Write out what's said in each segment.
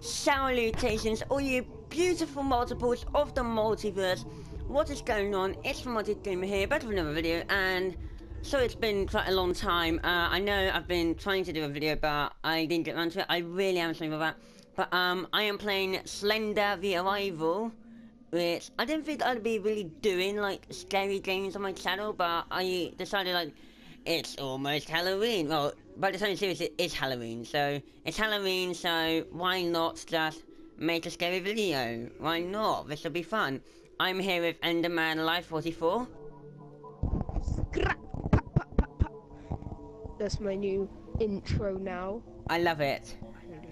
Salutations, all you beautiful multiples of the multiverse. What is going on? It's the TheMultiGamer here, back with another video, and so it's been quite a long time. I know I've been trying to do a video, but I didn't get around to it. I really am sorry about that. But I am playing Slender the Arrival, which I didn't think I'd be really doing like scary games on my channel, but I decided like it's almost Halloween. Well, by the time serious, it is Halloween, so it's Halloween, so why not just make a scary video? Why not? This will be fun. I'm here with Enderman Live 44. That's my new intro now. I love it.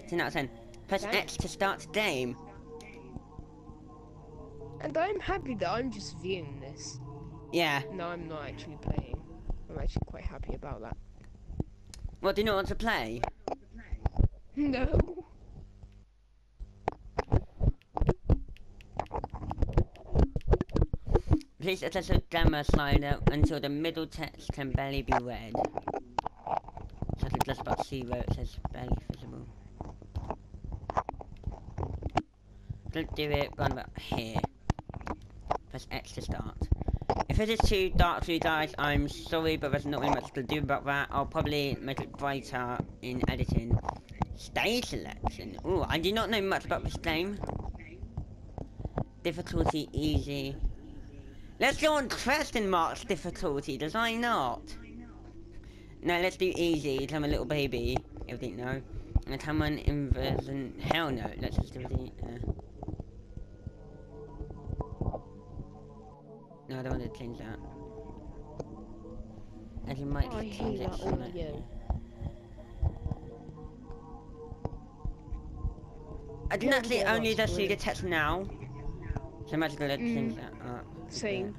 10 out of 10. Press X to start game. And I'm happy that I'm just viewing this. Yeah. No, I'm not actually playing. I'm actually quite happy about that. What, do you not want to play? No. Please attach the grammar slider until the middle text can barely be read. So I can just about see where it says barely visible. Don't do it, run about here. Press X to start. If this is too dark for you guys, I'm sorry, but there's not really much to do about that. I'll probably make it brighter in editing. Stage selection. Ooh, I do not know much about this game. Difficulty easy. Let's go on question marks difficulty, does I not? No, let's do easy, 'cause I'm a little baby, if you didn't know. And come on inversion. Hell no, let's just do the no, I don't want to change that. And you might just change it slightly. I can actually only just see the text now. So I'm actually going to change that up. Same.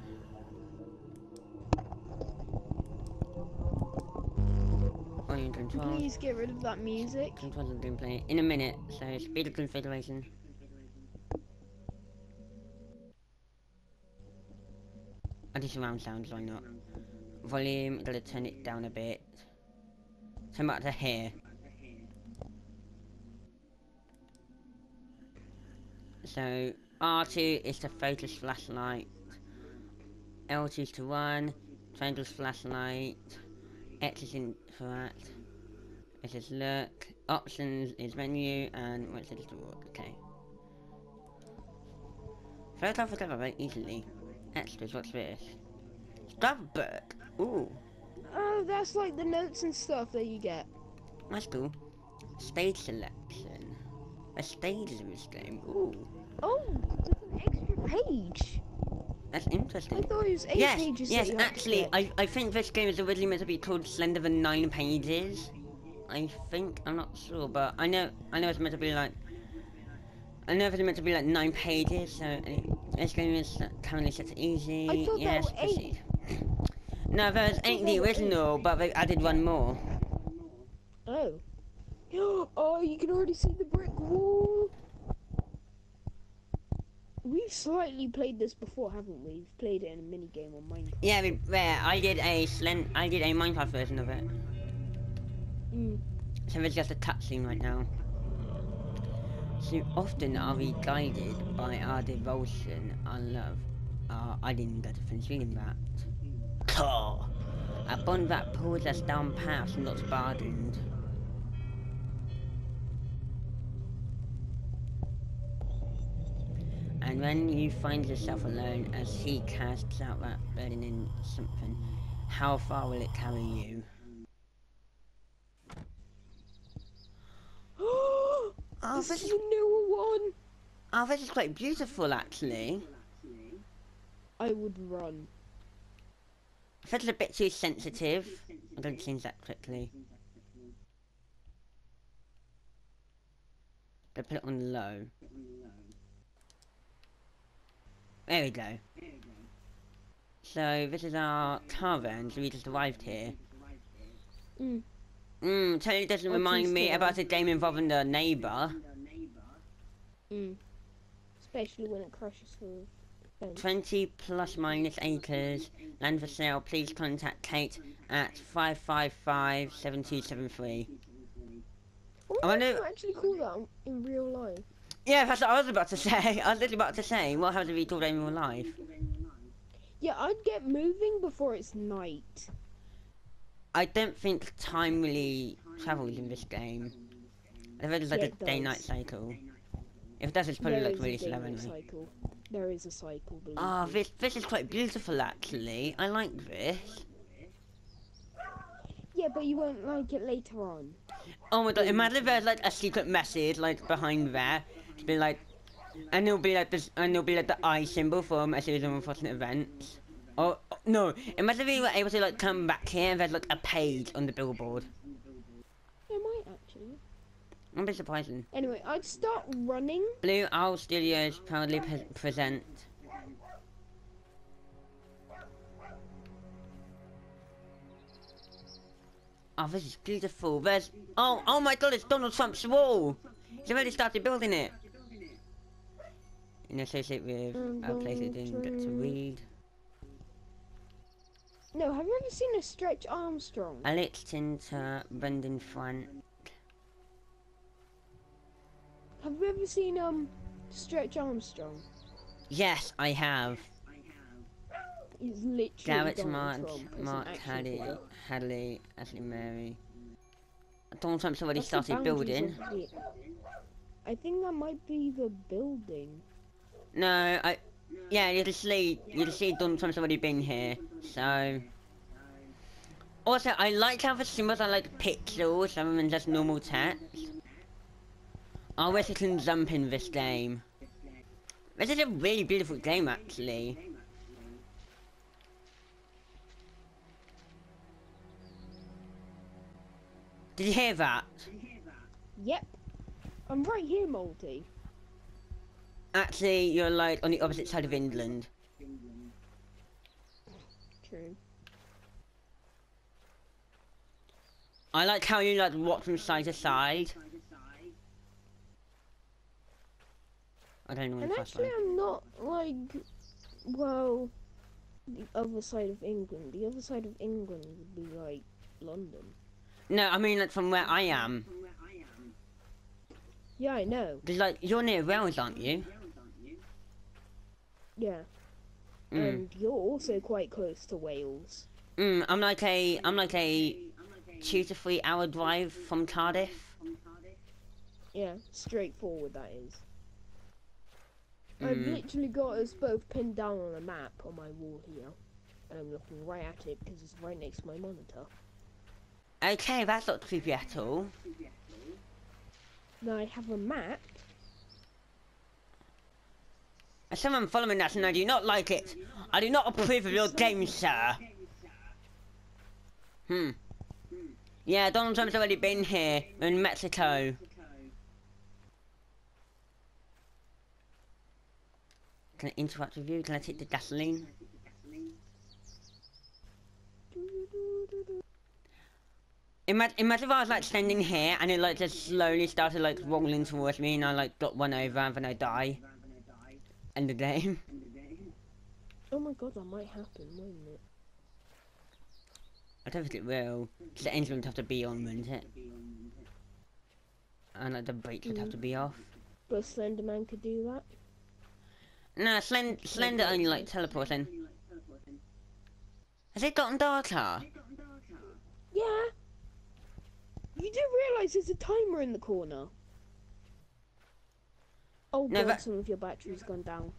Please get rid of that music. Controls of gameplay in a minute, so speed of configuration. I do surround sounds, why not? Volume, gotta turn it down a bit. Turn back to here. So, R2 is to focus flashlight. L2 is to run. Triangle's flashlight. X is interact. It says look. Options is menu, and what it says to walk. Okay. First off, I got that very easily. Extras, what's this? Stuff book! Ooh! Oh, that's like the notes and stuff that you get. That's cool. Stage selection. A stage in this game, ooh! Oh, there's an extra page! That's interesting. I thought it was 8 pages. Yes, actually, I think this game is originally meant to be called Slender the 9 Pages. I think, I'm not sure, but I know it's meant to be like... I know it's meant to be like 9 pages, so... This game is currently set to easy. I thought yes, that was 8. No, there's 8 the original, but they added one more. Oh. Oh, you can already see the brick wall. We've slightly played this before, haven't we? We've played it in a mini game on Minecraft. Yeah, I did a Minecraft version of it. So there's just a cutscene right now. So often are we guided by our devotion, our love, our... I didn't get to finish reading that. Claw! A bond that pulls us down paths not bargained. And when you find yourself alone, as he casts out that burden in something, how far will it carry you? Oh, this is a newer one! Oh, this is quite beautiful, actually. I would run. If it's a bit too sensitive, I'm going to change that quickly. I'll put it on low. There we go. So, this is our caravan, so we just arrived here. Totally doesn't remind me about a game involving the neighbour. Especially when it crashes through. 20 plus minus acres, land for sale, please contact Kate at 555-7273. That's actually call that in real life. Yeah, that's what I was about to say. I was literally about to say, well, how do we call that in real life? Yeah, I'd get moving before it's night. I don't think time really travels in this game. I think it's like a day-night cycle. If it does, it's probably like really slow anyway. There is a cycle. Ah, this is quite beautiful actually. I like this. Yeah, but you won't like it later on. Oh my god, imagine if there's like a secret message like behind there. It's been like, and it'll be like this, and it'll be like the I symbol from a series of unfortunate events. Oh no, imagine if you were able to like come back here and there's like a page on the billboard. It might actually. I'm a bit surprising. Anyway, I'd start running. Blue Owl Studios proudly present. Oh, this is beautiful. There's... Oh, oh my god, it's Donald Trump's wall! He's already started building it! In associate with a place that didn't get to read. No, have you ever seen a Stretch Armstrong? Alex Tinter, Brendan Frank. Have you ever seen, Stretch Armstrong? Yes, I have. He's literally Garrett's Mark Hadley, Ashley Mary. Donald Trump's already started building. I think that might be the building. No, yeah, you just see Donald Trump's already been here, so... Also, I like how the symbols are like pixels rather than just normal text. I wish I can jump in this game. This is a really beautiful game, actually. Did you hear that? Yep. I'm right here, Moldy. Actually, you're like on the opposite side of England. True. I like how you like walk from side to side. I don't know. And actually, I'm not like, well, the other side of England. The other side of England would be like London. No, I mean like from where I am. Yeah, I know. Because like you're near Wales, aren't you? Yeah. Mm. And you're also quite close to Wales. Mm, I'm like a 2 to 3 hour drive from Cardiff. Yeah, straightforward that is. I've literally got us both pinned down on a map on my wall here. And I'm looking right at it because it's right next to my monitor. Okay, that's not creepy at all. Now I have a map. As someone following that, and I do not like it. I do not approve of your game, sir. Hmm. Yeah, Donald Trump's already been here. We're in Mexico. Can I interact with you? Can I take the gasoline? Imagine if I was like standing here and it like just slowly started like rolling towards me and I like got one over and then I die. End of game. Oh my god, that might happen, wouldn't it? I don't think it will. Because the engine would have to be on, wouldn't it? And like the brakes would have to be off. But Slenderman could do that. No, Slender only like teleporting. Has it gotten darker? Yeah. You do realise there's a timer in the corner. Oh no, god, that... some of your battery's gone down.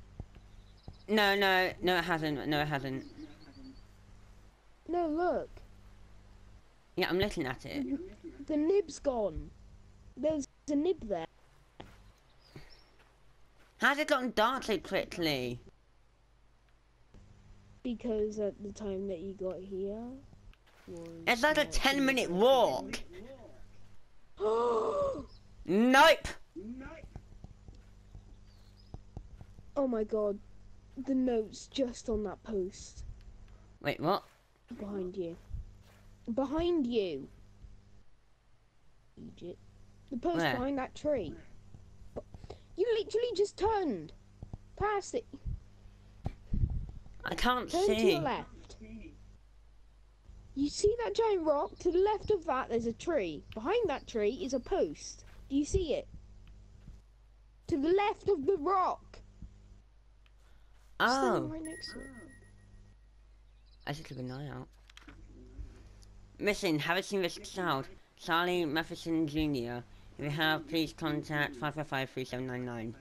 No, it hasn't. No, look. Yeah, I'm looking at it. The nib's gone. There's a nib there. How's it gotten dark so quickly? Because at the time that you got here... It's like a 10-minute walk! Nope! Oh my god. The note's just on that post. Wait, what? Behind you. Behind you! Egypt. The post behind that tree. You literally just turned past it. I can't see. Turn to your left. You see that giant rock? To the left of that, there's a tree. Behind that tree is a post. Do you see it? To the left of the rock. Oh. Standing right next to it. I should keep an eye out. Missing, haven't seen this child. Charlie Matheson Jr. If you have, please contact 555-3799.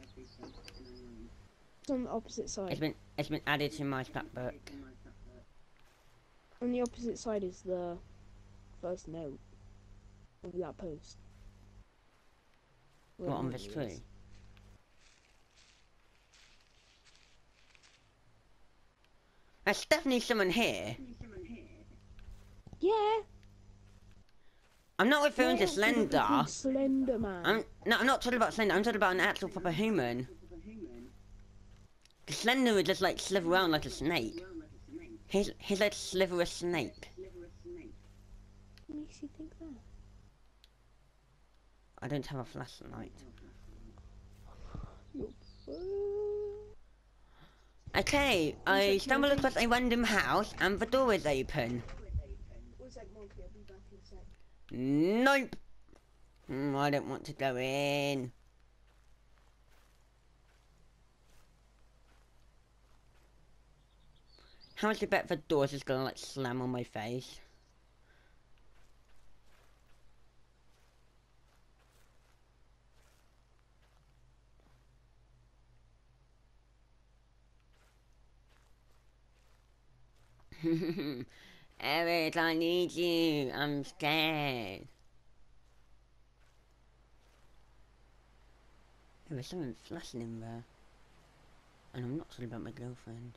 It's on the opposite side. It's been added to my stat book. On the opposite side is the first note of that post. What, on this tree? There's definitely someone here. Yeah. I'm not referring to Slender. Slender Man. I'm not talking about Slender. I'm talking about an actual proper human. The Slender would just like slither around like a snake. He's like slither a snake. What makes you think that? I don't have a flashlight. Okay, I stumbled across a random house and the door is open. Nope. I don't want to go in. How much do you bet the door's just gonna like slam on my face? Eric, I need you. I'm scared. There was something flashing in there. And I'm not talking about my girlfriend.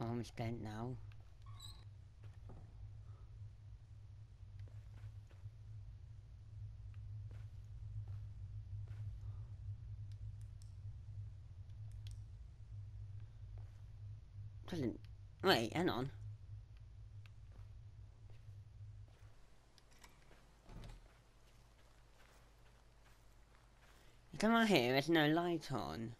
Oh, I'm scared now. Wait, hang on. Come on here, there's no light on.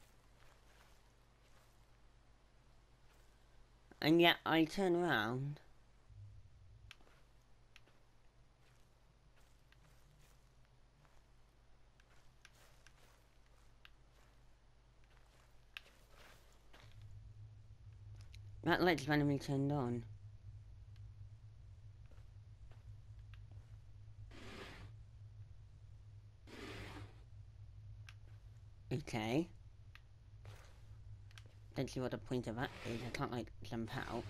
And yet I turn around. That light's randomly turned on. Okay. Don't see what the point of that is. I can't like jump out.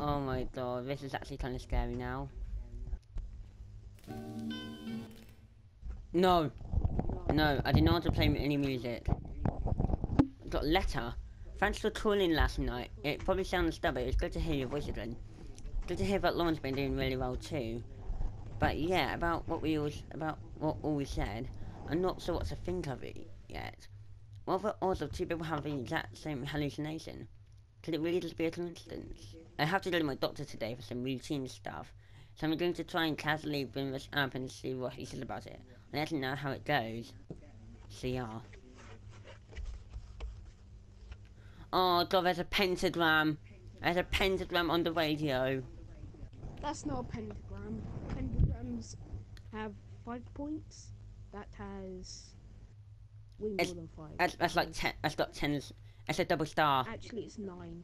Oh my god, this is actually kind of scary now. No! No, I did not want to play any music. I got a letter. Thanks for calling last night. It probably sounds stubborn, it's good to hear your voice again. Good to hear that Lauren's been doing really well too. But yeah, about what we said, I'm not sure what to think of it yet. What are the odds of two people having the exact same hallucination? Could it really just be a coincidence? I have to go to my doctor today for some routine stuff, so I'm going to try and casually bring this up and see what he says about it. I let him know how it goes. CR. Oh god, there's a pentagram. There's a pentagram on the radio. That's not a pentagram. Pentagrams have 5 points. That has way more than 5. That's like 10. That's got 10. That's a double star. Actually, it's 9.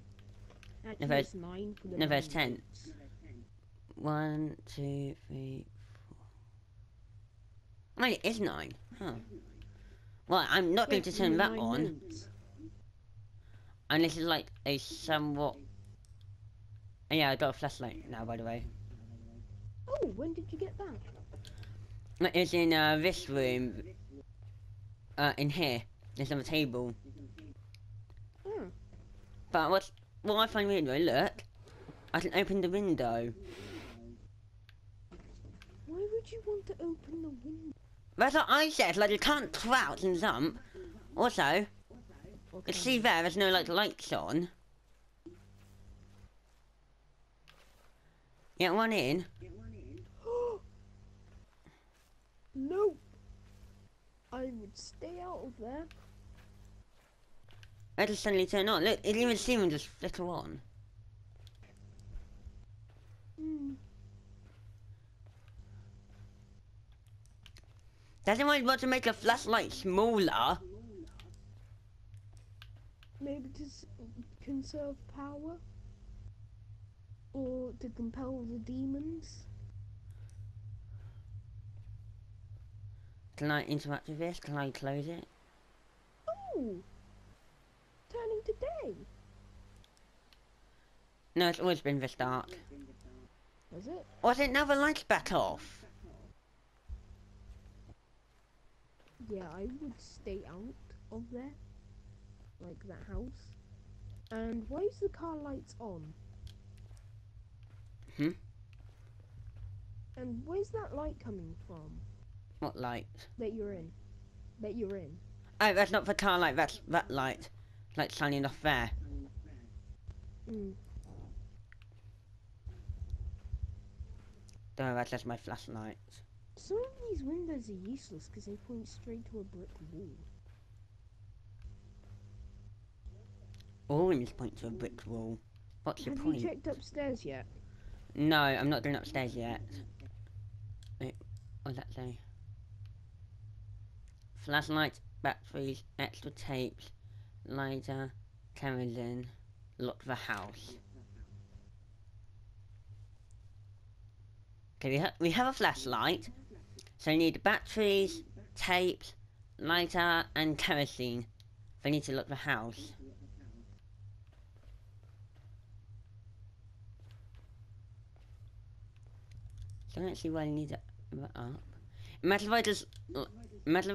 No, there's mine. No, there's tents. 1, 2, 3, 4. Oh, it is 9. Huh. Well, I'm not going to turn that on. And this is like a somewhat... Oh, yeah, I got a flashlight now, by the way. Oh, when did you get that? It's in this room. In here. There's another table. Oh. But what I find weird though, look. I can open the window. Why would you want to open the window? That's what I said, like you can't crouch and jump. Also, you can see there's no like lights on. Get one in. No! I would stay out of there. I just suddenly turn on. Look, it even seemed just flicker on. That's why you want to make a flashlight smaller. Maybe to conserve power? Or to compel the demons? Can I interact with this? Can I close it? Oh! Turning to day! No, it's always been this dark. Is it? Was it now the lights back off? Yeah, I would stay out of there. Like that house. And why is the car lights on? Hmm? And where's that light coming from? What light? That you're in. That you're in. Oh, that's not the car light, that's that light. Like shining off there. Oh, that's just my flashlight. Some of these windows are useless because they point straight to a brick wall. All rooms point to a brick wall. What's your point? Have you checked upstairs yet? No, I'm not going upstairs yet. Wait, what does that say? Flashlights, batteries, extra tapes, lighter, kerosene, lock the house. Okay, we have a flashlight, so we need batteries, tapes, lighter, and kerosene. We need to lock the house. I don't see why I need that up. Imagine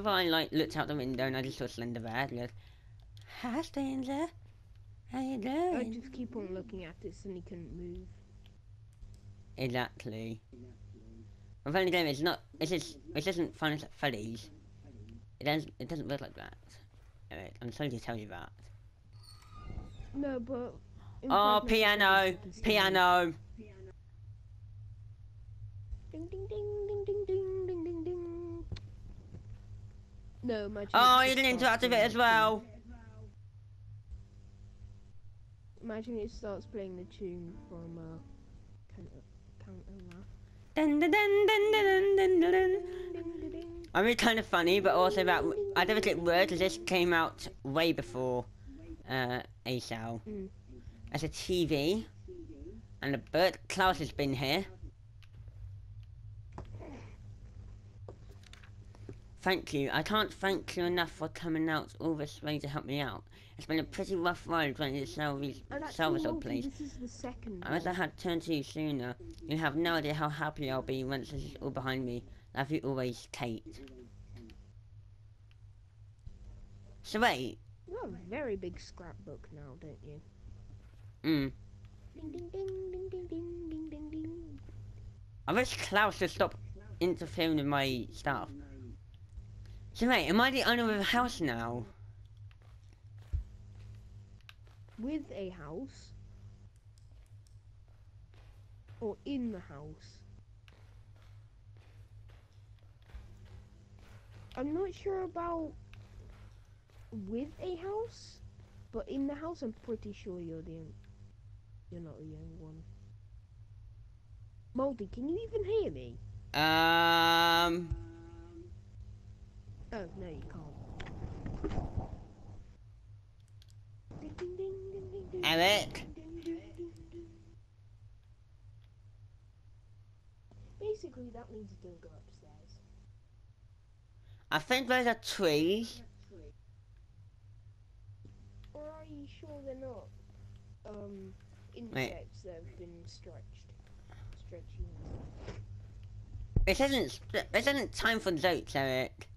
if I like looked out the window and I just saw Slender there. I'd be like, hi Slender, how you doing? I just keep on looking at it and he couldn't move. Exactly. I'm playing the game. It's not. It isn't fun as Freddy's. It doesn't work like that. Eric, I'm sorry to tell you that. No, but. Oh, piano, piano. Ding ding ding ding ding ding ding ding ding. No, Magic. Oh, you didn't interact with it as well. Imagine it starts playing the tune from Counter. Dun dun dun dun dun dun dun dun. I mean, kind of funny, but also that I don't think it worked. This came out way before ASL. As a TV, and the Bert Klaus has been here. Thank you. I can't thank you enough for coming out all this way to help me out. It's been a pretty rough ride trying to sell this old place. This is the second I wish I had turned to you sooner. You have no idea how happy I'll be once this is all behind me. Love you always, Kate. So wait. You have a very big scrapbook now, don't you? Ding ding ding ding ding ding ding ding ding. I wish Klaus would stop interfering with my stuff. So wait, am I the owner of a house now? With a house? Or in the house? I'm not sure about with a house, but in the house I'm pretty sure you're not the young one. Moldy, can you even hear me? Oh, no you can't. Eric? that means you can go upstairs. I think those are trees. Or are you sure they're not insects that have been stretching? This isn't time for jokes, Eric.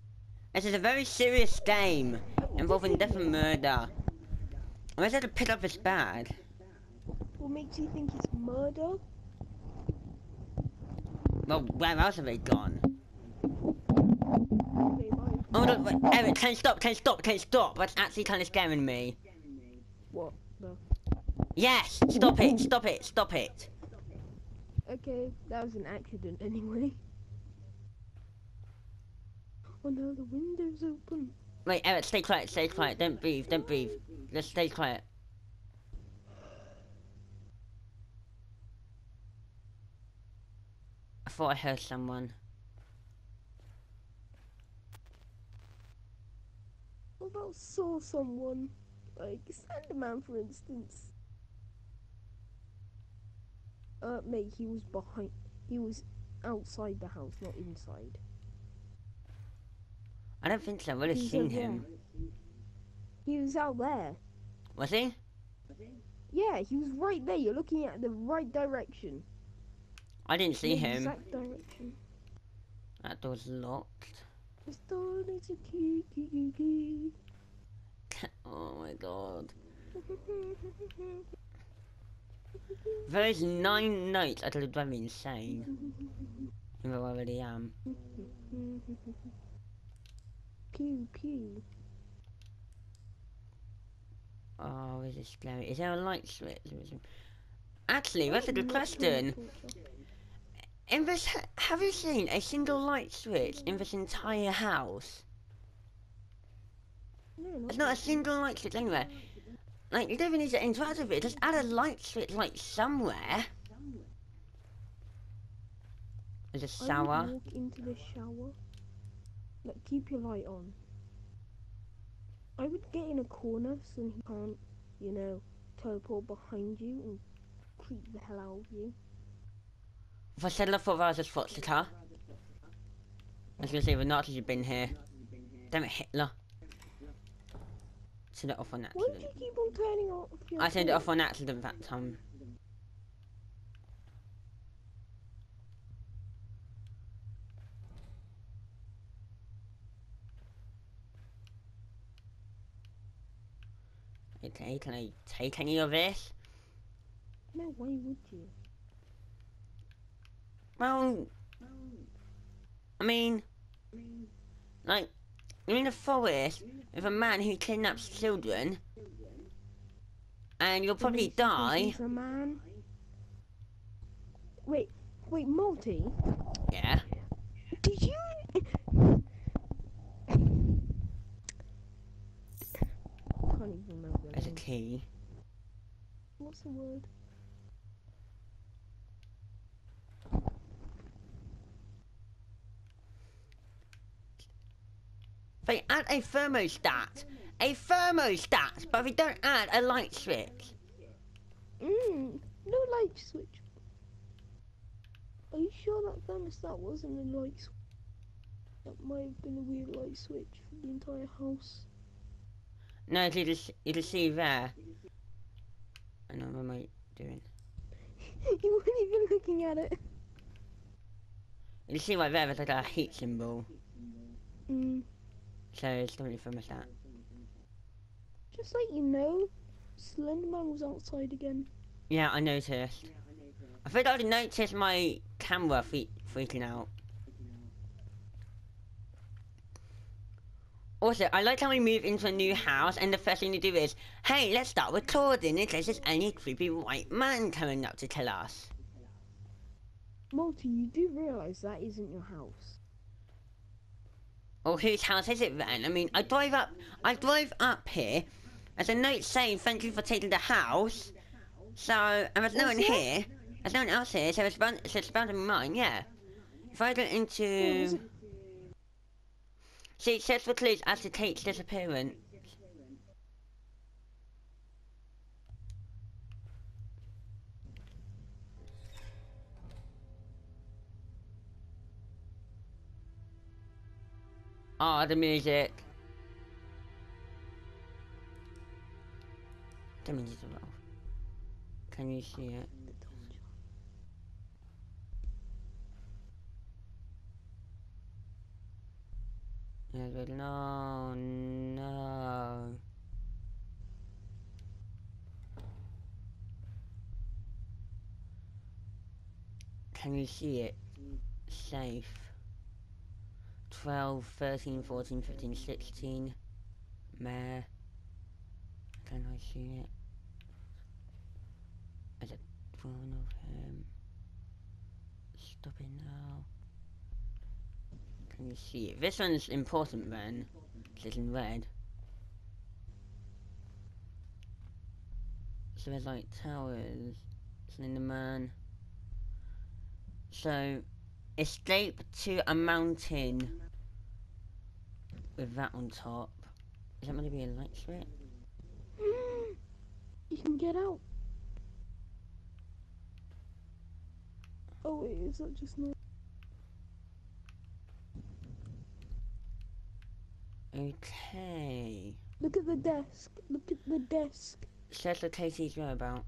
This is a very serious game involving death and murder. I'm just going to pick up this bag. What makes you think it's murder? Well, where else have they gone? Oh no, wait, Eric, can you stop? That's actually kind of scaring me. What? No. Yes! Stop it! Okay, that was an accident anyway. Oh no, the window's open. Wait, Eric, stay quiet. Don't breathe. Just stay quiet. I thought I heard someone. What about saw someone? Like Slenderman, for instance. Mate, he was outside the house, not inside. I don't think so. I would have seen him. He was out there. Was he? Yeah, he was right there. You're looking at the right direction. I didn't see him. Exact direction. That door's locked. This door needs a key. Oh my god. Those 9 notes are driving me insane. I already am. Pew pew. Oh, this is scary. Is there a light switch? Actually, that's a good question. In this, have you seen a single light switch in this entire house? There's not a single light switch anywhere. Like, you don't even need to interact with it. Just add a light switch, like, somewhere. There's a shower. Walk into the shower. Like, keep your light on. I would get in a corner so he can't, you know, teleport behind you and creep the hell out of you. If I said love for Rosa's Foxtica, I was going to say the Nazis have been here. Damn it, Hitler. Turn it off on accident. Why do you keep on turning off your phone? I turned it off on accident that time. Okay, can I take any of this? No, why would you? Well, I mean, like, you're in a forest with a man who kidnaps children, and you'll probably die. A man? Wait, Morty? Yeah? Did you... There's a key. What's the word? They add a thermostat. A thermostat, but we don't add a light switch. No light switch. Are you sure that thermostat wasn't a light switch? That might have been a weird light switch for the entire house. No, you just see there. I know, what am I doing? You weren't even looking at it. You see right there, there's like a heat symbol. So it's definitely from a stat. Just like you know, Slenderman was outside again. Yeah, I noticed. I think I already noticed my camera freaking out. Also, I like how we move into a new house and the first thing you do is, hey, let's start recording in case there's any creepy white man coming up to kill us. Multi, you do realise that isn't your house. Well, whose house is it then? I mean, I drive up here, there's a note saying thank you for taking the house, so, and there's no one here, there's no one else here, so it's bound mine, yeah. If I go into... See, it says for clues as to Kate's disappearance. Oh, the music. The music is off. Can you see it? No, no. Can you see it? Safe. 12, 13, 14, 15, 16. Meh. Can I see it? Is it one of him? Stop it now. Can you see it? This one's important then. It's in red. So there's like towers. Slender Man. So, escape to a mountain. With that on top. Is that going to be a light switch? You can get out. Oh wait, is that just not? Okay. Look at the desk. Look at the desk. Says the Katie's whereabouts.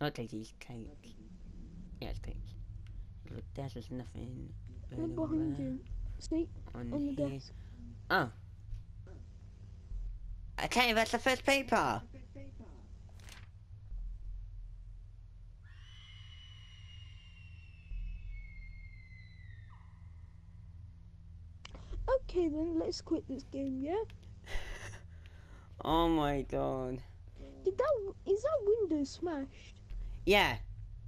Not Katie's, Kate. Yeah, it's Kate. Look, there's nothing. Look behind you. See? On the desk. Oh. Okay, that's the first paper. Okay then, let's quit this game, yeah? Oh my god. Is that window smashed? Yeah.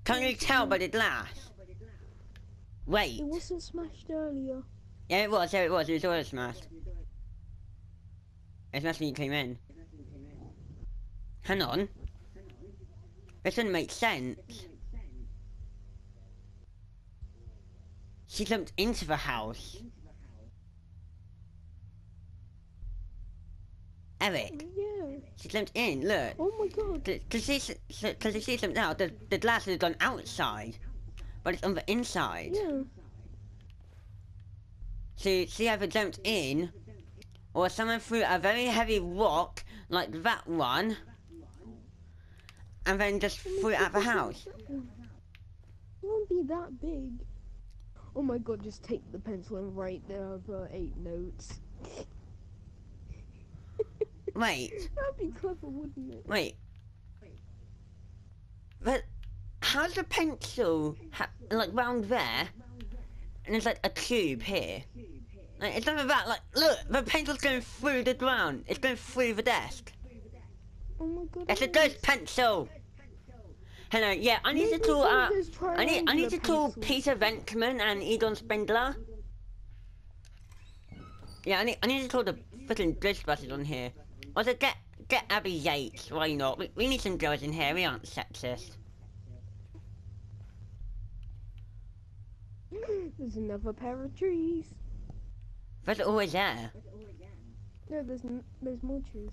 Can't you tell by the glass? Wait. It wasn't smashed earlier. Yeah it was, it was always smashed. It's smashed when you came in. Hang on. This doesn't make sense. She jumped into the house. Eric, yeah. She jumped in, look. Oh my god. Because you see something out, the glass has gone outside, but it's on the inside. Yeah. So she either jumped in, or someone threw a very heavy rock, like that one, and then just threw it at the house. It won't be that big. Oh my god, just take the pencil and write the other 8 notes. Wait. That'd be clever, wouldn't it? Wait. But how's the pencil like round there, and there's like a cube here? Like, it's not that. Like, look, the pencil's going through the ground. It's going through the desk. Oh my god! It's a ghost pencil. Hello. Yeah, I need to call. I need to call Peter Venkman and Egon Spengler. Yeah, I need to call the freaking Ghostbusters on here. Also, get Abby Yates, why not? We need some girls in here, we aren't sexist. There's another pair of trees. There's always there. No, there's more trees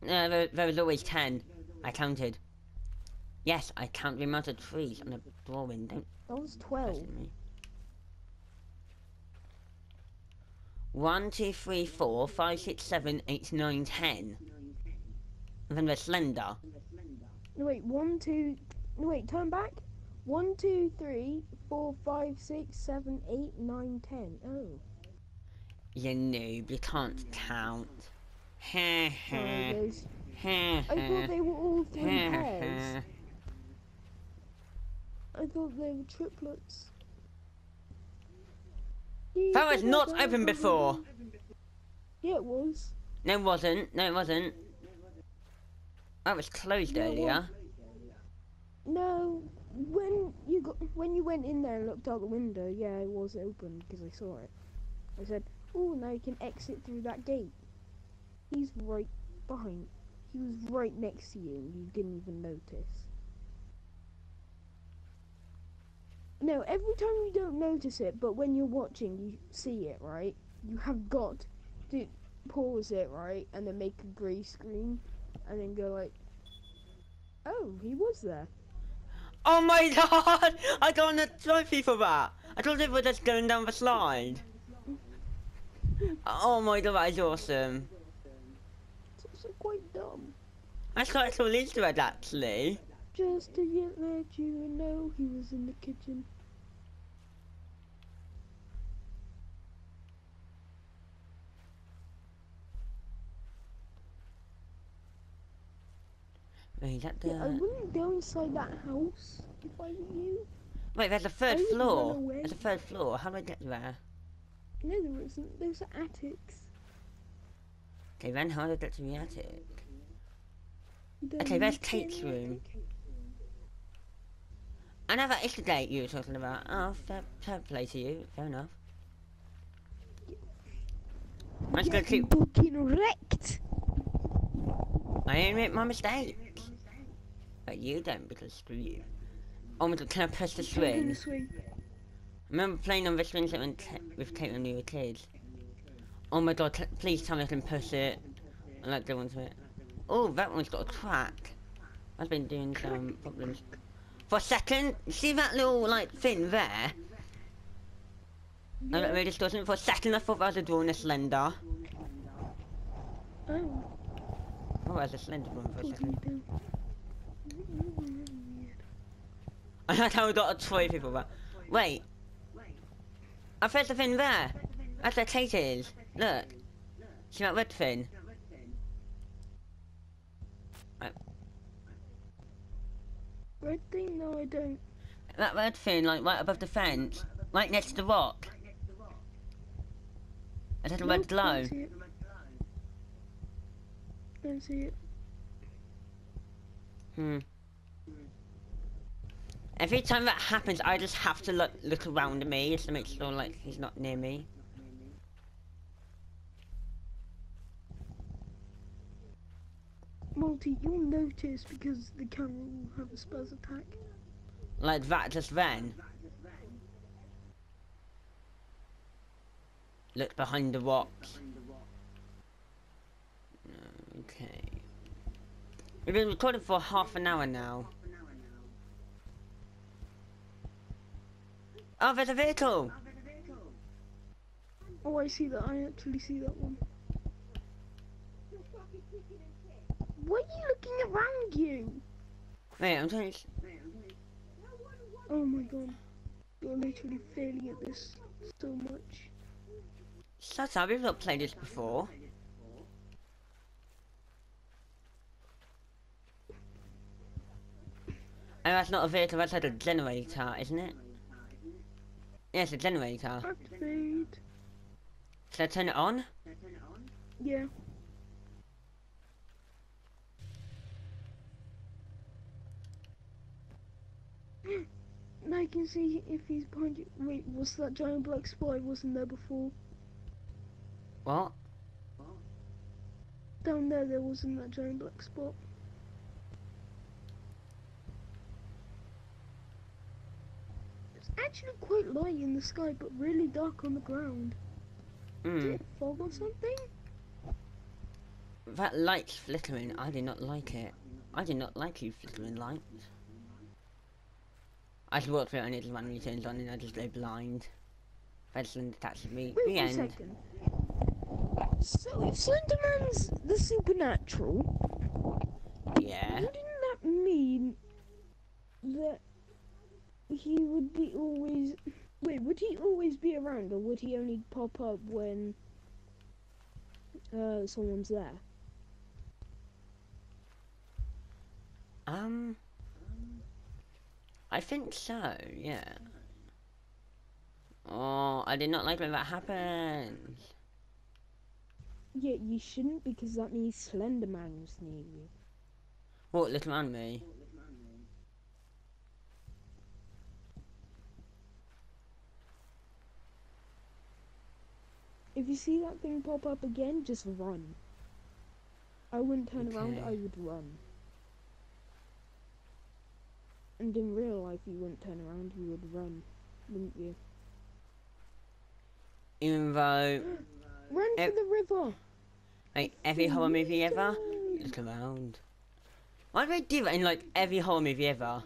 now. No, there was always 10. I counted. Yes, I count the amount of trees on the drawing. Don't that was 12. 1, 2, 3, 4, 5, 6, 7, 8, 9, 10. And then there's Slender. No, wait, 1, 2. No, wait, turn back. 1, 2, 3, 4, 5, 6, 7, 8, 9, 10. Oh. You noob, you can't count. Heh heh. I thought they were all 3 pairs. I thought they were triplets. That was not open before. Yeah, it was. No, it wasn't. No, it wasn't. That was closed earlier. No, when you went in there and looked out the window, yeah, it was open because I saw it. I said, "Oh, now you can exit through that gate." He's right behind. He was right next to you, and you didn't even notice. No, every time you don't notice it, but when you're watching, you see it, right? You have got to pause it, right? And then make a grey screen, and then go like, oh, he was there. Oh my god! I got on a trophy for that! I thought it was just going down the slide. Oh my god, that is awesome. It's also quite dumb. That's like a little Easter egg, actually. Just to let you know, he was in the kitchen. Wait, that yeah, I wouldn't go inside that house if I were you. Wait, there's a third floor. There's a third floor. How do I get there? No, there isn't. Those are attics. Okay, then how do I get to the attic? Okay, there's Kate's room. I know that is the gate you were talking about. Oh, fair play to you. Fair enough. I'm just gonna keep fucking wrecked. I didn't make my mistake. But you don't, because screw you. Oh my god, can I press the swing? I remember playing on the swing set with Kate when we were kids. Oh my god, please tell me I can push it. I like going to it. Oh, that one's got a crack. I've been doing some problems. For a second, you see that little, like, thing there? Yeah. That really distortion. For a second, I thought that was a drawing a Slender. Oh. Oh, there's a Slender one for a second. I like how we got to toy people, but... Wait. I pressed the thing there. That's where Kate is. Look. See that red thing? Red thing? No, I don't. That red thing, like right above the fence, right next to the rock. It has a red glow. Don't see it. Hmm. Every time that happens, I just have to look around me just to make sure like he's not near me. Multi, you'll notice because the camera will have a spurs attack. Like that just then. Look behind the rocks. Okay. We've been recording for half an hour now. Oh, there's a vehicle! Oh, I see that. I actually see that one. Why are you looking around you? Wait, I'm trying to... Oh my god. You're literally failing at this so much. Shut up, we've not played this before. Oh, that's not a vehicle, that's like a generator, isn't it? Yeah, it's a generator. Activate. Should I turn it on? Yeah. Now you can see if he's behind you. Wait, what's that giant black spot? It wasn't there before. What? Down there, there wasn't that giant black spot. It's actually quite light in the sky, but really dark on the ground. Is it fog or something? That light's flickering. I do not like it. I do not like you flickering lights. I just walked through it and it just randomly turns on and I just go blind. There's Slender attached to me. Wait a second. So if Slenderman's the supernatural... Yeah. Wouldn't that mean that he would be always... Wait, would he always be around or would he only pop up when someone's there? I think so, yeah. Oh, I did not like when that happened. Yeah, you shouldn't because that means Slender Man was near you. What, look around me? If you see that thing pop up again, just run. I wouldn't turn around, I would run. And in real life, you wouldn't turn around, you would run, wouldn't you? Even though... Run to the river! Like, every horror movie ever, look around. Why do they do that in, like, every horror movie ever?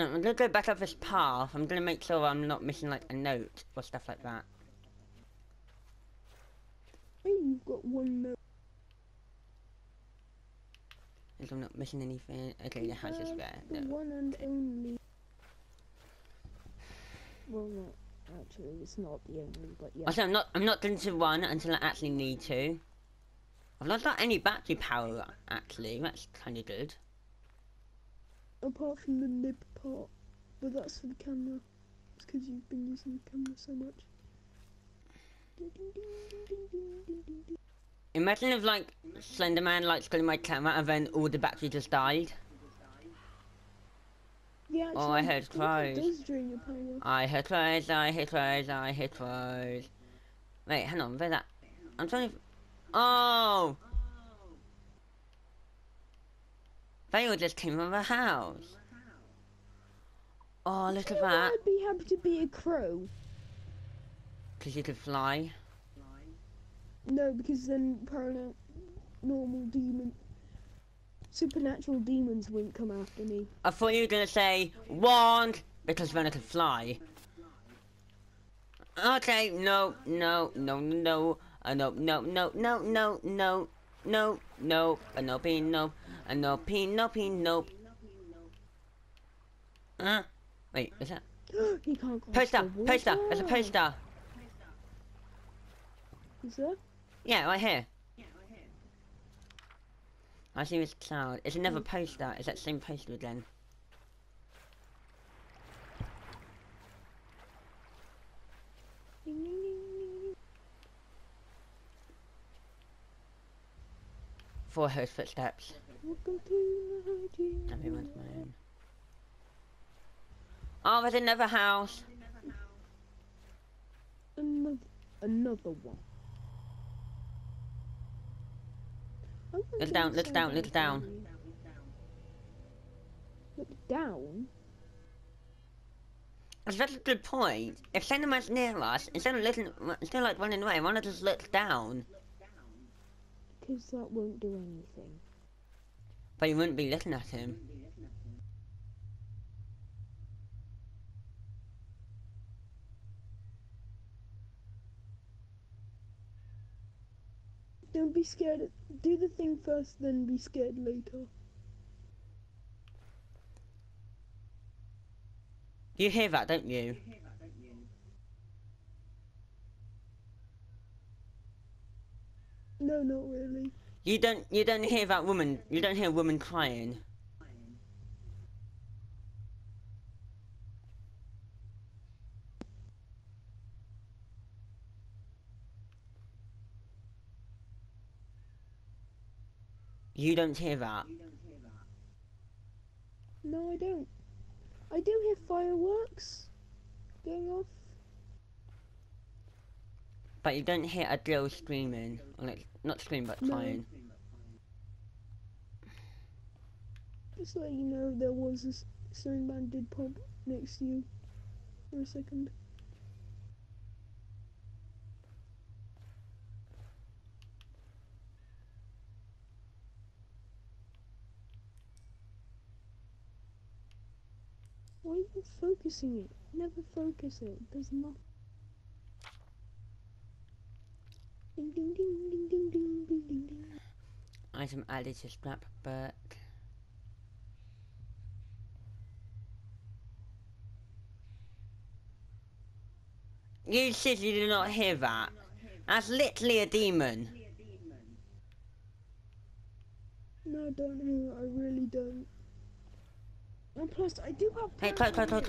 I'm gonna go back up this path. I'm gonna make sure I'm not missing like a note or stuff like that. Hey, you've got one note. As I'm not missing anything. Okay, the house is there. The one and only. Well, no, actually, it's not the only, but yeah. Also, I'm not going to run until I actually need to. I've not got any battery power, actually. That's kind of good. Apart from the nib part, but that's for the camera. It's because you've been using the camera so much. Imagine if, like, Slenderman likes going to my camera and then all the battery just died. Yeah, actually, oh, I heard crows. I heard crows. Wait, hang on, where's that? I'm trying to... Oh! They all just came from the house. Oh, look at that. I'd be happy to be a crow. Because you could fly. No, because then paranormal demon, supernatural demons wouldn't come after me. I thought you were gonna say warned because then I could fly. Okay, no. Wait, what's that? He can't. Poster, there's a poster. Is there? Yeah, right here. I see this cloud. It's another poster. It's that same poster again. For her footsteps. Everyone's moan. Oh, there's another house. Another one. Look down? That's a good point. If Slenderman's near us, instead of like running away, why not just look down? Because that won't do anything. But you wouldn't be looking at him. Don't be scared. Do the thing first, then be scared later. You hear that, don't you? No, not really. You don't hear that woman. You don't hear a woman crying. You don't hear that? No, I don't. I do hear fireworks going off. But you don't hear a girl screaming. Like, not screaming, but crying. No. Just to let you know, there was this sewing band did pop next to you for a second. Why are you focusing it? Never focus it. There's nothing. Ding ding ding ding ding ding ding ding ding. Item added to scrapbook. You seriously do not hear that. That's literally a demon. No, I don't hear it. I really don't. And plus, I do have... Hey, try it. Actually,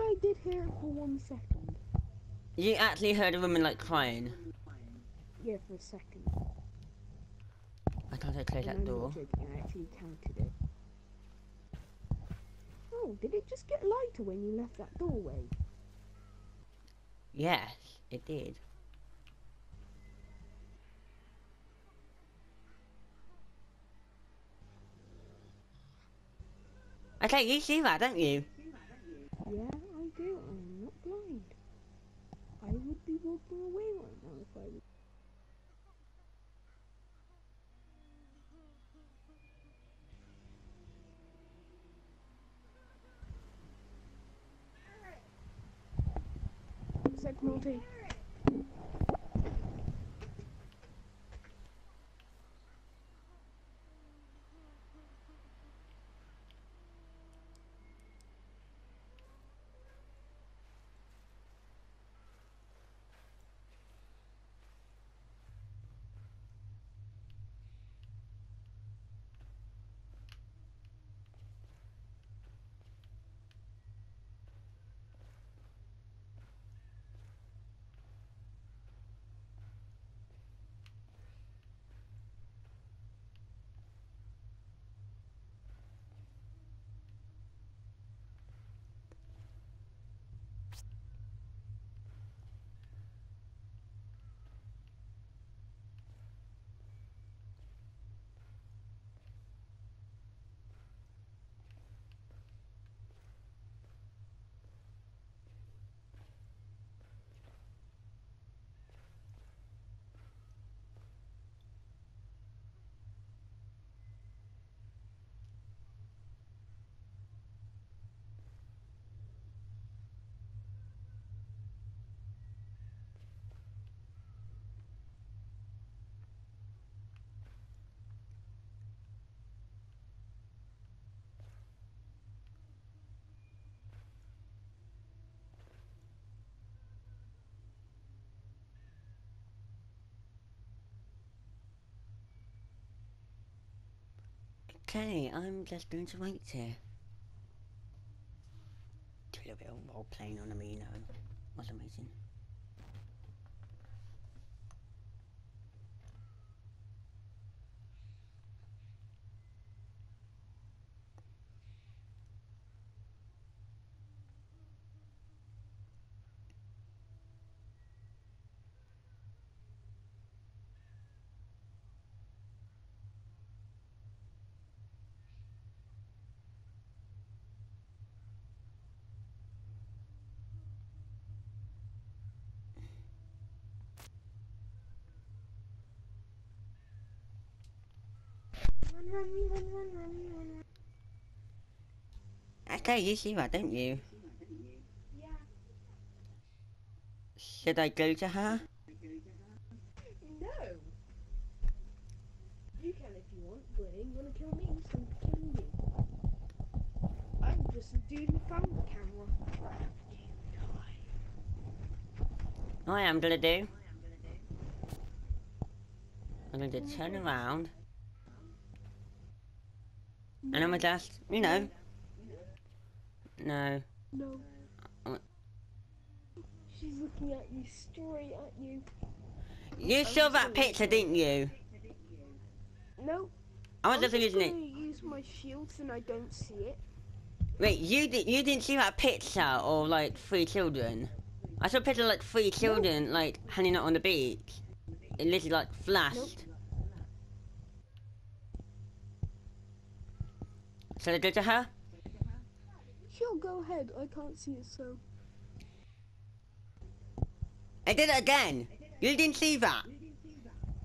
I did hear it for 1 second. You actually heard a woman, like, crying? Yeah, for a second. I thought I closed that door. I actually counted it. Oh, did it just get lighter when you left that doorway? Yes, it did. Okay, you see that, don't you? Yeah, I do. I'm not blind. walking away right now if I... Except multi. Okay, I'm just going to wait here. Do a little bit of role playing on Amino. Was amazing. Okay, you see that, don't you? Yeah. Should I go to her? No. You can if you want, but you want to kill me, so I'm killing you. I'm just a dude in front of the camera. I am gonna do. I'm going to turn around. And I'm just, you know. No. No. She's looking at you, straight at you. You saw that picture, didn't you? No. I was just using it. I'm going to use my shields and I don't see it. Wait, you didn't see that picture or like three children? I saw a picture of like three children like hanging out on the beach. It literally like flashed. Should I go to her? She'll go ahead, I can't see it, so... I did it again! You didn't see that!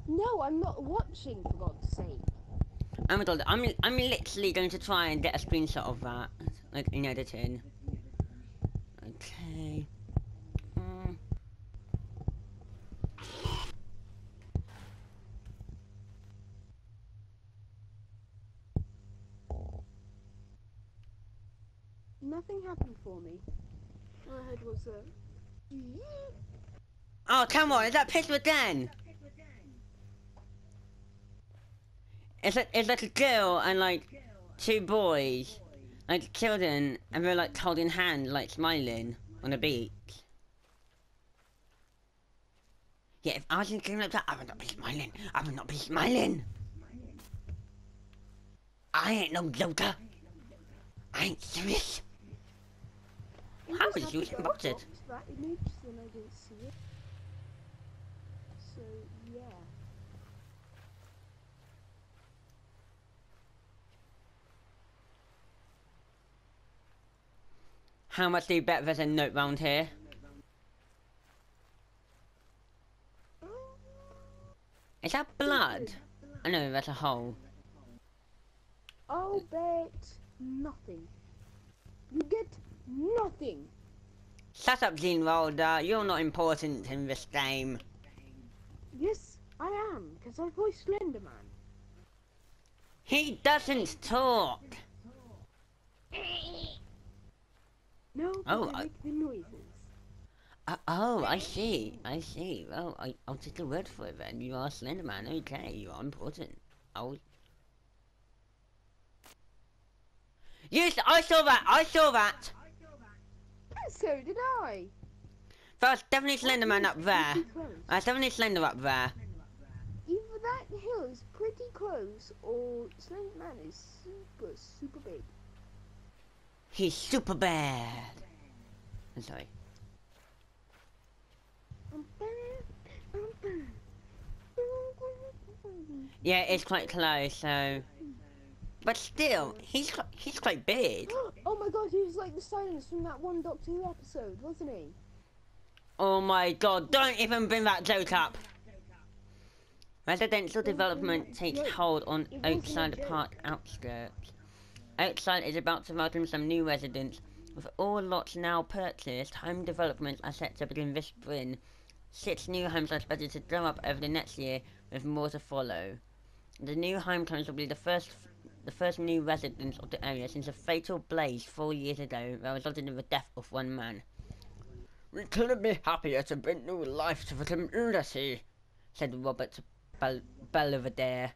No, I'm not watching, for God's sake. Oh my God, I'm literally going to try and get a screenshot of that. Like, in editing. Okay... Nothing happened for me. All I heard was a... Oh, come on, is that picture again? It's like a girl and like two boys, like children, and they're like holding hands, like smiling on the beach. Yeah, if I wasn't going like that, I would not be smiling. I would not be smiling. I ain't no joker. I ain't serious. How was you spotted? That image, then I didn't see it. So yeah. How much do you bet there's a note round here? Is that blood? I know, that's a hole. I'll bet nothing. You get nothing. Shut up, Gene Wilder. You're not important in this game. Yes, I am, because I voice Slenderman. He doesn't talk. No, oh, I make the noises. Oh, I see. I see. Well, I'll take the word for it then. You are Slenderman. Okay, you are important. Yes, I saw that. I saw that. So did I. That's definitely Slenderman up there. That's definitely Slender up there. Either that hill is pretty close, or Slenderman is super, super big. He's super bad. I'm sorry. Yeah, it's quite close. So, but still, he's quite big. Oh my god, he was like the silence from that one Doctor Who episode, wasn't he? Oh my god, don't even bring that joke up. Residential development takes hold on Oakside Park outskirts. Oakside is about to welcome some new residents. With all lots now purchased, home developments are set to begin this spring. 6 new homes are expected to go up over the next year, with more to follow. The new homecomes will be the first new residents of the area since a fatal blaze 4 years ago that resulted in the death of one man. "We couldn't be happier to bring new life to the community," said Robert Belvedere.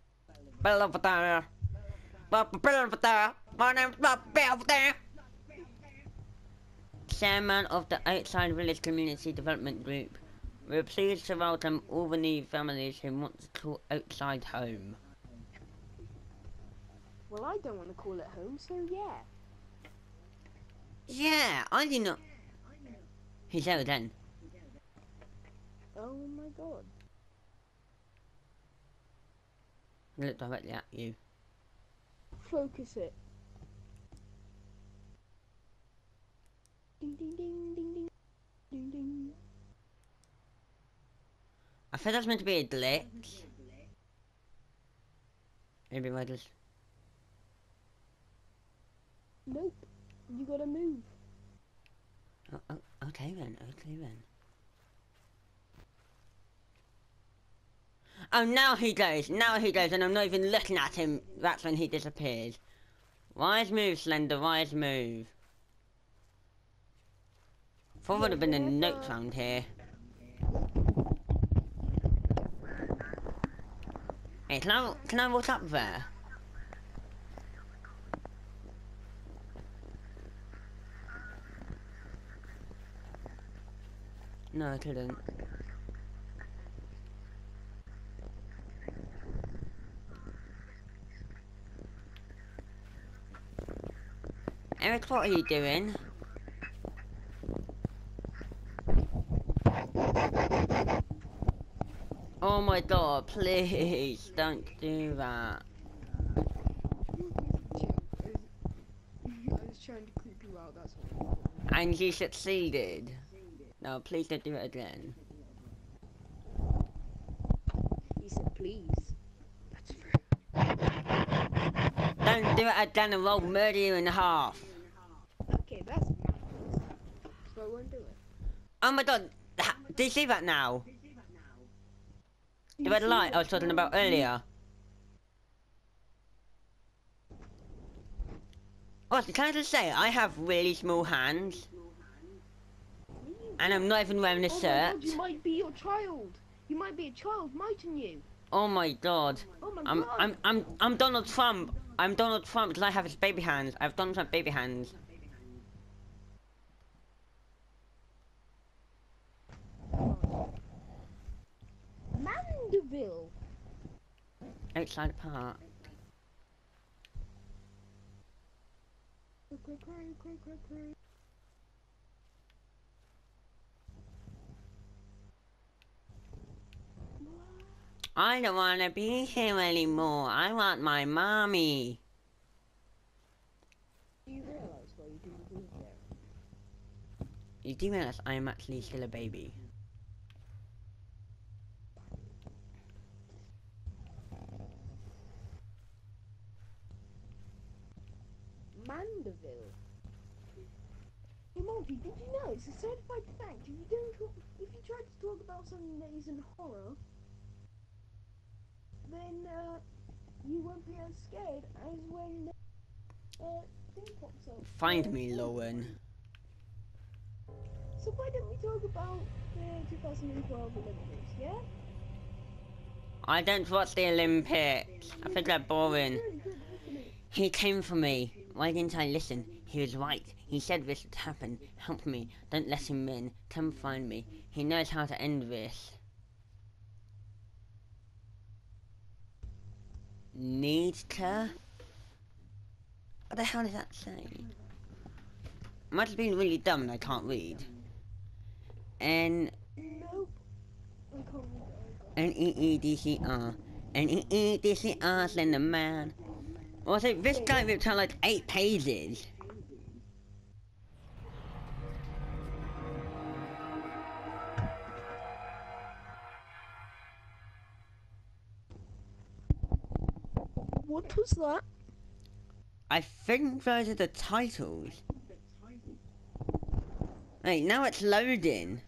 Belvedere! Belvedere! My name's Robert Belvedere! Chairman of the Oakside Village Community Development Group. We're pleased to welcome all the new families who want to call Oakside home. Well, I don't want to call it home, so yeah. Yeah, I do not. He's there again. Oh my god. I look directly at you. Focus it. Ding ding ding ding ding ding ding. I thought that's meant to be a glitch. Maybe I just... Nope. You gotta move. Oh, okay then. Okay then. Oh, now he goes. Now he goes, and I'm not even looking at him. That's when he disappears. Wise move, Slender. Wise move. Thought there'd have been a note round here. Hey, can I walk up there? No, I couldn't. Eric, what are you doing? Oh my god, please don't do that. I was trying to creep you out, that's all. And you succeeded. No, please don't do it again. He said please. Don't do it again and I'll murder you in half. Okay, that's madness. So I won't do it. Oh my god, do you see that now? The red light I was talking about earlier. Oh, can I just say, I have really small hands. And I'm not even wearing a shirt. God, you might be your child. You might be a child, mightn't you? Oh my god. Oh my god. I'm Donald Trump. I'm Donald Trump because I have his baby hands. I have Donald Trump baby hands. Mandeville. Outside Park. I don't want to be here anymore. I want my mommy. Do you realise why you didn't leave there? You do realise I am actually still a baby. Mandeville. Hey, Monty, did you know it's a certified fact? If you try to talk about something that isn't horror, then you won't be as scared as when thing pops up. Find me, Lowen. So why don't we talk about the 2012 Olympics, yeah? I don't watch the Olympics. I think they're boring. He came for me. Why didn't I listen? He was right. He said this would happen. Help me. Don't let him in. Come find me. He knows how to end this. Needs to? What the hell does that say? Must have been really dumb and I can't read. And... nope. I can't read. N-E-E-D-C-R. N-E-E-D-C-R, Slender Man. Also, this guy ripped out like 8 pages. What was that? I think those are the titles. Hey, now it's loading.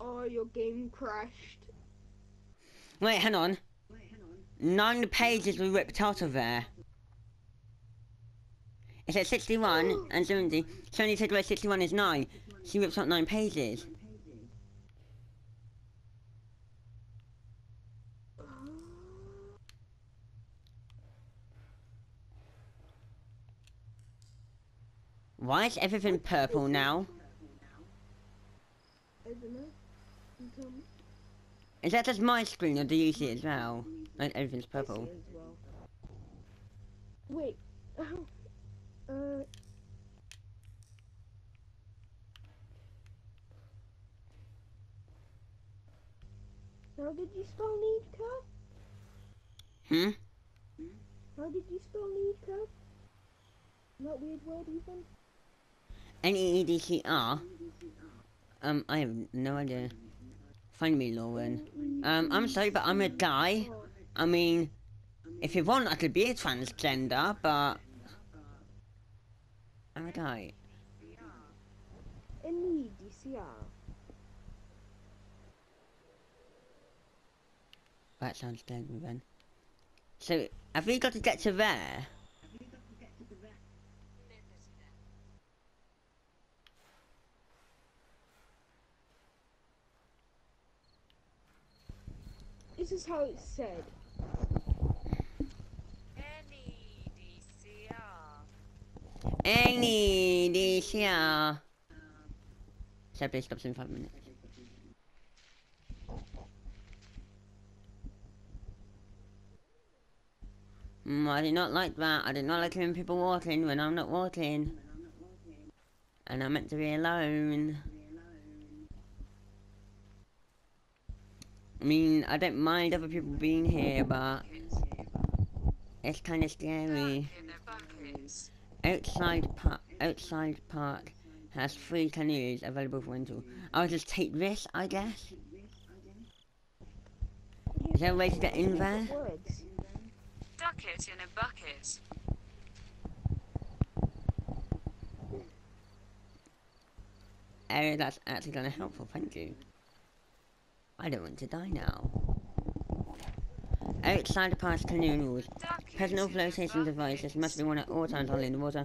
Oh, your game crashed. Wait, hang on. 9 pages were ripped out of there. It said 61 and 70. Sony said where 61 is 9. She ripped out 9 pages. Why is everything purple now? I don't know. Is that just my screen or do you see it as well? Like everything's purple. Well. Wait. How did you spell need cup? How did you spell need cup? That weird word even? N-E-E-D-C-R? I have no idea. Find me, Lauren. I'm sorry, but I'm a guy. I mean, if you want, I could be a transgender, but... I'm a guy. That sounds dead, then. So, have we got to get to there? This is how it's said. NEDCR. So please stops in 5 minutes. I do not like that. I do not like hearing people walking when I'm not walking. And I'm meant to be alone. I mean, I don't mind other people being here, but it's kind of scary. Outside Park has 3 canoes available for rental. I'll just take this, I guess. Is there a way to get in there? Duck it in a bucket. Oh, that's actually kind of helpful. Thank you. I don't want to die now. Outside past canoe rules. Personal flotation devices must be worn at all times while in the water.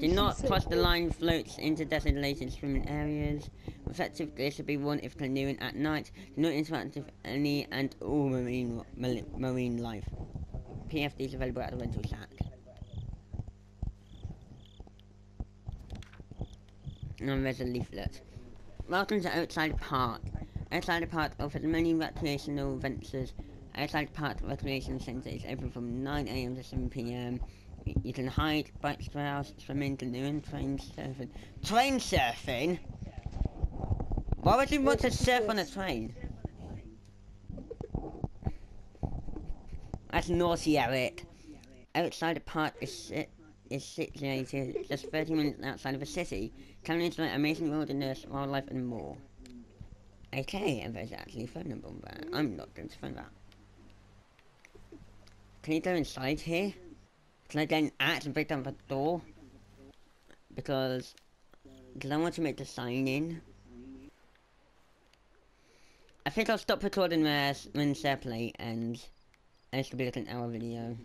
Do not cross the line floats into designated swimming areas. Reflective gear should be worn if canoeing at night. Do not interact with any and all marine life. PFDs available at the rental shack. And there's a leaflet. Welcome to Outside Park. Outside Park offers many recreational ventures. Outside Park Recreation Centre is open from 9 AM to 7 PM. You can hike, bike trails, swimming, canoeing, train surfing. Train surfing? Why would you want to surf on a train? That's naughty, Eric. Outside Park is situated just 30 minutes outside of the city. Come and enjoy amazing wilderness, wildlife and more. Okay, and there's actually a phone number on that. I'm not going to find that. Can you go inside here? Can I get an axe and break down the door? Because I want to make the sign in. I think I'll stop recording when I play, and this will be like an hour video.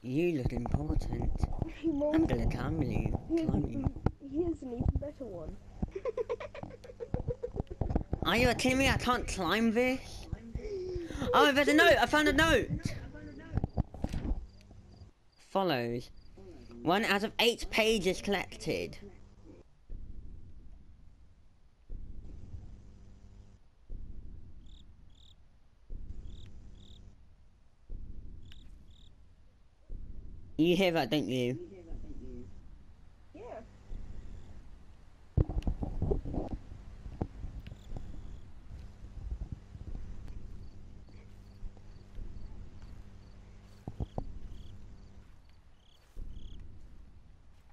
You look important. I'm gonna calm you. Here's an even better one. Are you kidding me? I can't climb this. Oh, there's a note. I found a note. Follows. 1 out of 8 pages collected. You hear that, don't you? Yeah. You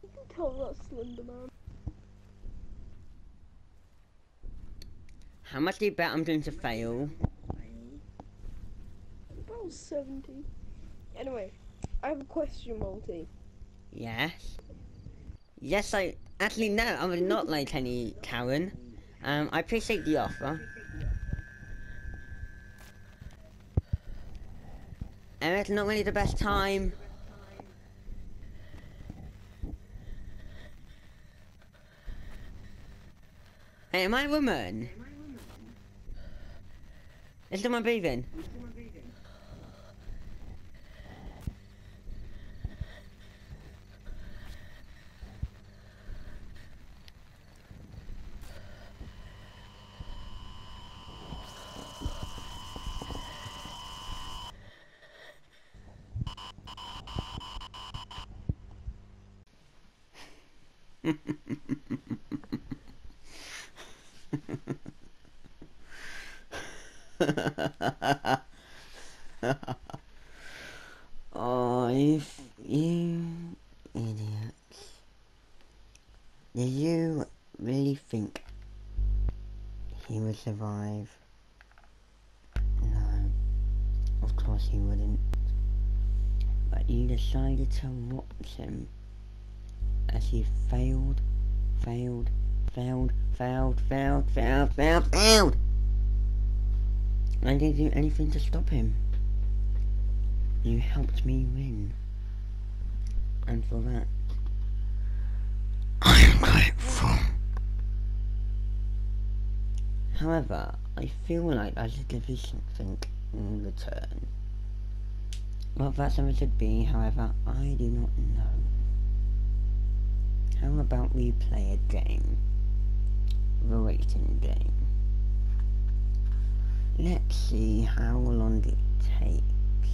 can tell that Slender Man. How much do you bet I'm going to fail? About 70. Anyway. I have a question, Multi. Yes? Yes, Actually, no, I would not like any, Karen. I appreciate the offer. And it's not really the best time. Hey, am I a woman? Is someone breathing? Oh, you idiots. Do you really think he would survive? No, of course he wouldn't. But you decided to watch him as he failed. I didn't do anything to stop him. You helped me win. And for that, I am grateful. However, I feel like I should give you something in return. What that something should be, however, I do not know. How about we play a game? The waiting game. Let's see how long it takes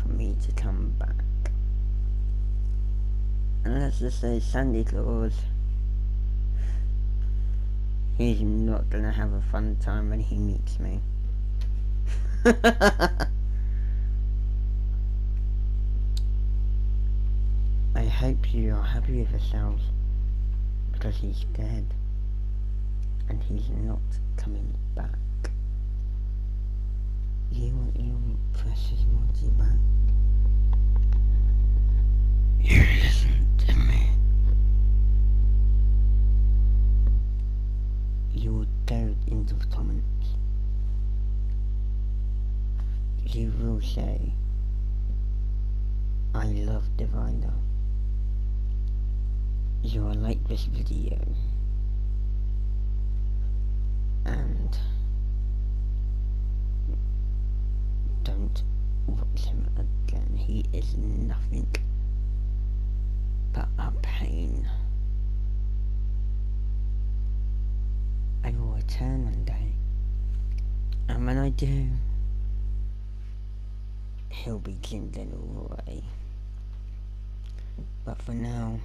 for me to come back. And let's just say Santa Claus, he's not gonna have a fun time when he meets me. I hope you are happy with yourselves, because he's dead and he's not coming back. You want your precious Multi back? You listen to me. You will go into the comments. You will say, I love Diviner. You will like this video. And don't watch him again. He is nothing but a pain. I will return one day, and when I do, he'll be kindled away. But for now,